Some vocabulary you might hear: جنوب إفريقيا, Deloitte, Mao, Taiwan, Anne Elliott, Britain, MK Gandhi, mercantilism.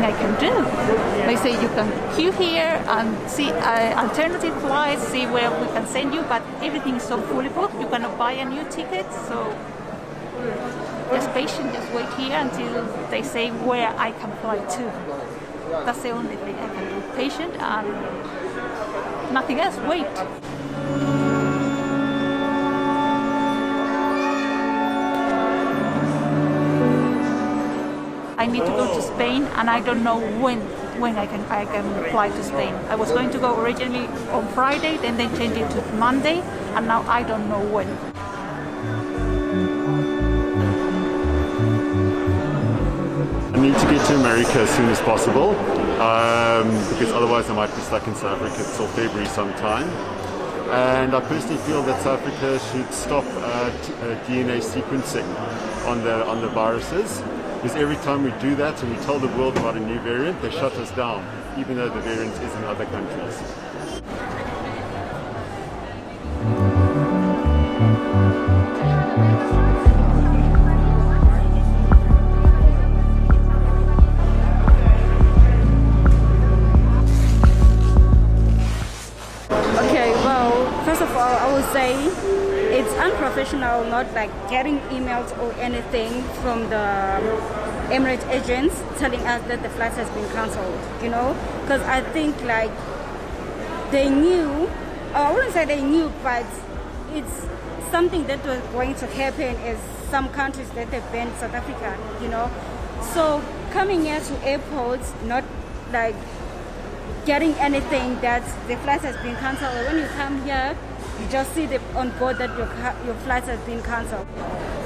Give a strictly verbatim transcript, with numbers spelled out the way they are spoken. thing I can do. They say you can queue here and see uh, alternative flights, see where we can send you, but everything is so fully booked, you cannot buy a new ticket, so just patient, just wait here until they say where I can fly to. That's the only thing I can do, patient and nothing else, wait. I need to go to Spain, and I don't know when when I can I can fly to Spain. I was going to go originally on Friday, then they changed it to Monday, and now I don't know when. I need to get to America as soon as possible, um, because otherwise I might be stuck in South Africa till February sometime. And I personally feel that South Africa should stop uh, t uh, D N A sequencing on the on the viruses. Because every time we do that and we tell the world about a new variant, they shut us down, even though the variant is in other countries. Okay, well, first of all, I would say it's unprofessional not like getting emails or anything from the Emirates agents telling us that the flight has been cancelled, you know, because I think like they knew, I wouldn't say they knew, but it's something that was going to happen in some countries that they banned South Africa, you know. So coming here to airports, not like getting anything that the flight has been cancelled, or when you come here, you just see the on board that your, your flight has been cancelled.